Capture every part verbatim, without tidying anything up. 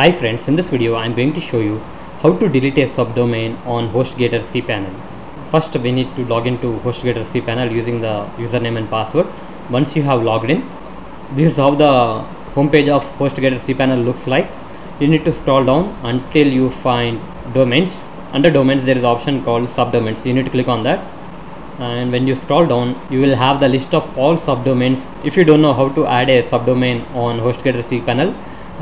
Hi friends, in this video I am going to show you how to delete a subdomain on HostGator cPanel. First we need to log into HostGator cPanel using the username and password. Once you have logged in, this is how the homepage of HostGator cPanel looks like. You need to scroll down until you find domains. Under domains there is an option called subdomains. You need to click on that. And when you scroll down, you will have the list of all subdomains. If you don't know how to add a subdomain on HostGator cPanel,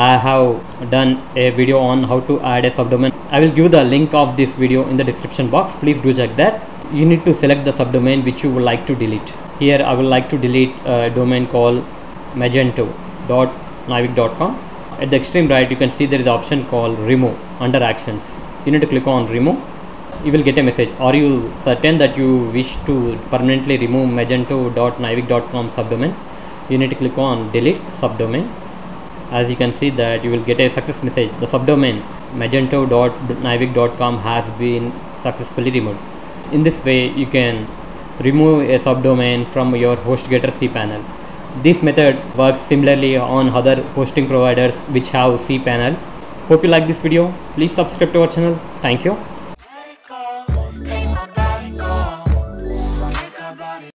I have done a video on how to add a subdomain. I will give the link of this video in the description box. Please do check that. You need to select the subdomain which you would like to delete. Here I would like to delete a domain called magento dot navic dot com. At the extreme right you can see there is an option called remove under actions. You need to click on remove. You will get a message. Are you certain that you wish to permanently remove magento dot navic dot com subdomain? You need to click on delete subdomain. As you can see that you will get a success message. The subdomain magento dot navic dot com has been successfully removed. In this way you can remove a subdomain from your HostGator cPanel. This method works similarly on other hosting providers which have cPanel. Hope you like this video. Please subscribe to our channel. Thank you.